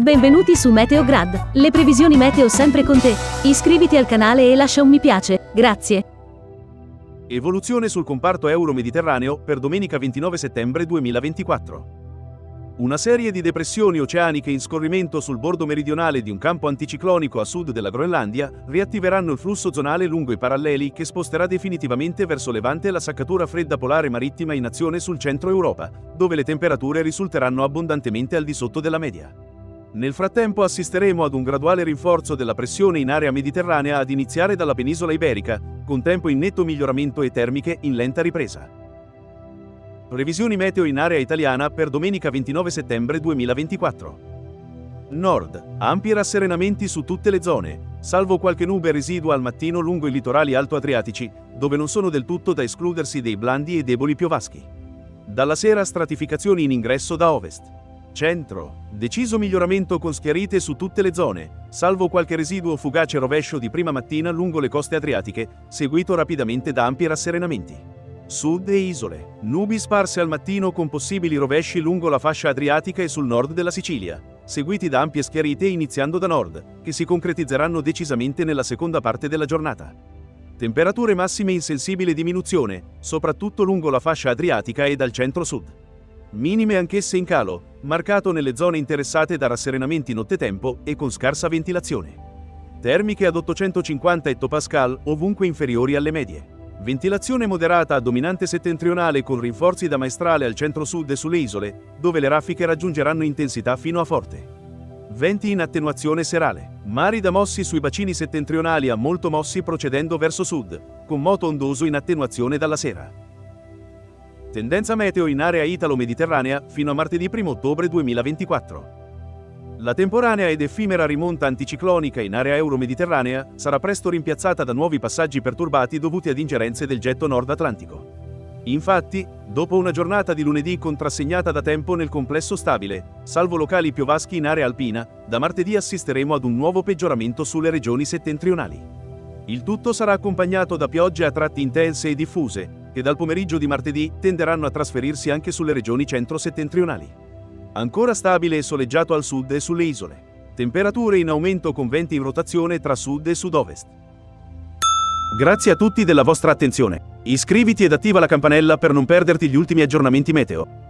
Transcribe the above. Benvenuti su MeteoGrad, le previsioni meteo sempre con te. Iscriviti al canale e lascia un mi piace, grazie. Evoluzione sul comparto euro-mediterraneo per domenica 29 settembre 2024. Una serie di depressioni oceaniche in scorrimento sul bordo meridionale di un campo anticiclonico a sud della Groenlandia riattiveranno il flusso zonale lungo i paralleli che sposterà definitivamente verso levante la saccatura fredda polare marittima in azione sul centro Europa, dove le temperature risulteranno abbondantemente al di sotto della media. Nel frattempo assisteremo ad un graduale rinforzo della pressione in area mediterranea ad iniziare dalla penisola iberica, con tempo in netto miglioramento e termiche in lenta ripresa. Previsioni meteo in area italiana per domenica 29 settembre 2024. Nord, ampi rasserenamenti su tutte le zone, salvo qualche nube residua al mattino lungo i litorali alto-adriatici, dove non sono del tutto da escludersi dei blandi e deboli piovaschi. Dalla sera stratificazioni in ingresso da ovest. Centro, deciso miglioramento con schiarite su tutte le zone, salvo qualche residuo fugace rovescio di prima mattina lungo le coste adriatiche, seguito rapidamente da ampi rasserenamenti. Sud e isole, nubi sparse al mattino con possibili rovesci lungo la fascia adriatica e sul nord della Sicilia, seguiti da ampie schiarite iniziando da nord, che si concretizzeranno decisamente nella seconda parte della giornata. Temperature massime in sensibile diminuzione, soprattutto lungo la fascia adriatica e dal centro-sud. Minime anch'esse in calo, marcato nelle zone interessate da rasserenamenti nottetempo e con scarsa ventilazione. Termiche ad 850 ettopascal ovunque inferiori alle medie. Ventilazione moderata a dominante settentrionale con rinforzi da maestrale al centro-sud e sulle isole, dove le raffiche raggiungeranno intensità fino a forte. Venti in attenuazione serale. Mari da mossi sui bacini settentrionali a molto mossi procedendo verso sud, con moto ondoso in attenuazione dalla sera. Tendenza meteo in area italo-mediterranea fino a martedì 1 ottobre 2024. La temporanea ed effimera rimonta anticiclonica in area euro-mediterranea sarà presto rimpiazzata da nuovi passaggi perturbati dovuti ad ingerenze del getto nord-atlantico. Infatti, dopo una giornata di lunedì contrassegnata da tempo nel complesso stabile, salvo locali piovaschi in area alpina, da martedì assisteremo ad un nuovo peggioramento sulle regioni settentrionali. Il tutto sarà accompagnato da piogge a tratti intense e diffuse, che dal pomeriggio di martedì tenderanno a trasferirsi anche sulle regioni centro-settentrionali. Ancora stabile e soleggiato al sud e sulle isole. Temperature in aumento con venti in rotazione tra sud e sud-ovest. Grazie a tutti della vostra attenzione. Iscriviti ed attiva la campanella per non perderti gli ultimi aggiornamenti meteo.